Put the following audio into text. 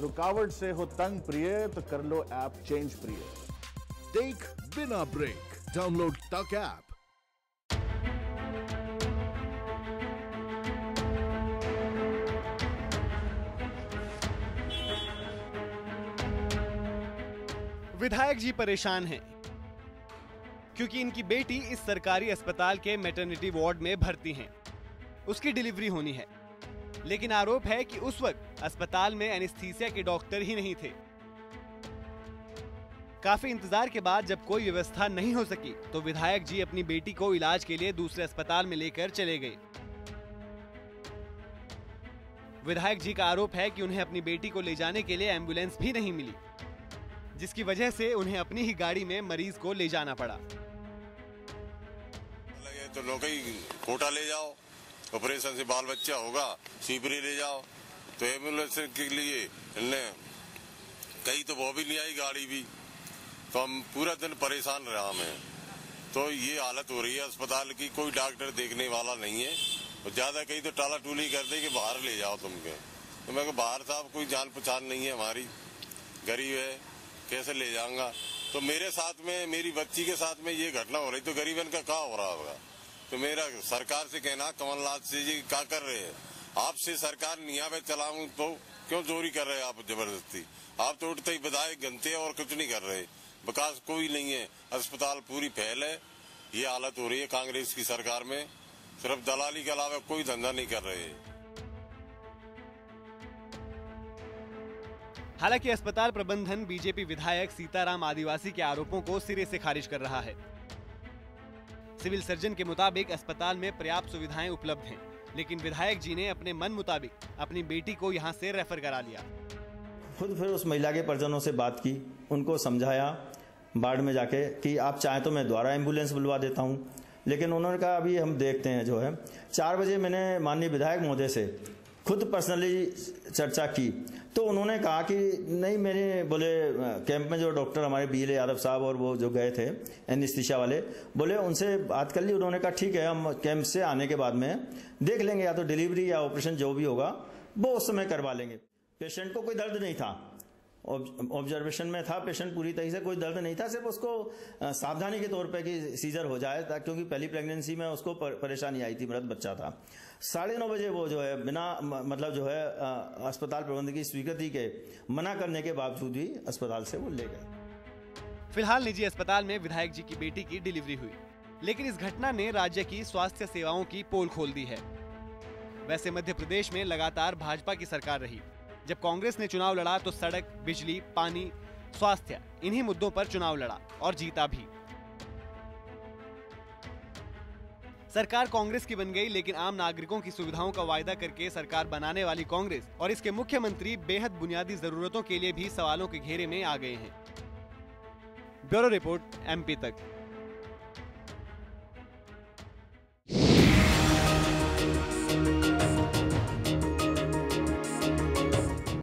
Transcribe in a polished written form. रुकावट से हो तंग प्रिय, तो कर लो ऐप चेंज प्रिय। देख बिना ब्रेक, डाउनलोड तक ऐप। विधायक जी परेशान हैं क्योंकि इनकी बेटी इस सरकारी अस्पताल के मैटरनिटी वार्ड में भर्ती हैं। उसकी डिलीवरी होनी है, लेकिन आरोप है कि उस वक्त अस्पताल में एनेस्थीसिया के डॉक्टर ही नहीं थे। काफी इंतजार के बाद जब कोई व्यवस्था नहीं हो सकी तो विधायक जी अपनी बेटी को इलाज के लिए दूसरे अस्पताल में लेकर चले गए। विधायक जी का आरोप है कि उन्हें अपनी बेटी को ले जाने के लिए एम्बुलेंस भी नहीं मिली, जिसकी वजह से उन्हें अपनी ही गाड़ी में मरीज को ले जाना पड़ा। लगे तो लोकई कोटा ले जाओ, ऑपरेशन से बाल बच्चा होगा, सीपरी ले जाओ। तो एम्बुलेंस के लिए कहीं तो वो भी नहीं आई, गाड़ी भी। तो हम पूरा दिन परेशान रहा मैं। तो ये हालत हो रही है अस्पताल की, कोई डॉक्टर देखने वाला नहीं है। और ज्यादा कहीं तो टाला टूली कर दे कि बाहर ले जाओ तुम के। तो मैं बाहर साहब कोई जान पहचान नहीं है हमारी, गरीब है, कैसे ले जाऊंगा। तो मेरे साथ में, मेरी बच्ची के साथ में ये घटना हो रही, तो गरीबन का क्या हो रहा होगा। तो मेरा सरकार से कहना, कमलनाथ से जी क्या कर रहे हैं, आपसे सरकार नियाबत चलाऊं तो क्यों जोरी कर रहे हैं आप जबरदस्ती। आप तो उठते ही विधायक घंटे और कुछ नहीं कर रहे, विकास कोई नहीं है, अस्पताल पूरी फैल है। ये हालत हो रही है कांग्रेस की सरकार में, सिर्फ दलाली के अलावा कोई धंधा नहीं कर रहे है। हालांकि अस्पताल प्रबंधन बीजेपी विधायक सीताराम आदिवासी के आरोपों को सिरे से खारिज कर रहा है। सिविल सर्जन के मुताबिक अस्पताल में पर्याप्त सुविधाएं उपलब्ध हैं, लेकिन विधायक जी ने अपने मन मुताबिक अपनी बेटी को यहां से रेफर करा लिया। खुद फिर उस महिला के परिजनों से बात की, उनको समझाया बाढ़ में जाके कि आप चाहें तो मैं दोबारा एम्बुलेंस बुलवा देता हूँ, लेकिन उन्होंने कहा अभी हम देखते हैं। जो है 4 बजे मैंने माननीय विधायक महोदय से खुद पर्सनली चर्चा की, तो उन्होंने कहा कि नहीं, मेरे बोले कैंप में जो डॉक्टर हमारे बी.एल. यादव साहब और वो जो गए थे एनेस्थीसिया वाले, बोले उनसे बात कर ली। उन्होंने कहा ठीक है, हम कैंप से आने के बाद में देख लेंगे, या तो डिलीवरी या ऑपरेशन जो भी होगा वो उस समय करवा लेंगे। पेशेंट को कोई दर्द नहीं था, ऑब्जर्वेशन में था पेशेंट, पूरी तरह से कोई दर्द नहीं था। सिर्फ उसको सावधानी के तौर पे कि सीजर हो जाए, क्योंकि पहली प्रेगनेंसी में उसको परेशानी आई थी, मृत बच्चा था। 9:30 बजे वो जो है बिना मतलब जो है अस्पताल प्रबंधन की स्वीकृति के मना करने के बावजूद भी अस्पताल से वो ले गए। फिलहाल निजी अस्पताल में विधायक जी की बेटी की डिलीवरी हुई, लेकिन इस घटना ने राज्य की स्वास्थ्य सेवाओं की पोल खोल दी है। वैसे मध्य प्रदेश में लगातार भाजपा की सरकार रही। जब कांग्रेस ने चुनाव लड़ा तो सड़क, बिजली, पानी, स्वास्थ्य, इन्हीं मुद्दों पर चुनाव लड़ा और जीता भी। सरकार कांग्रेस की बन गई, लेकिन आम नागरिकों की सुविधाओं का वायदा करके सरकार बनाने वाली कांग्रेस और इसके मुख्यमंत्री बेहद बुनियादी जरूरतों के लिए भी सवालों के घेरे में आ गए हैं। ब्यूरो रिपोर्ट, एमपी तक।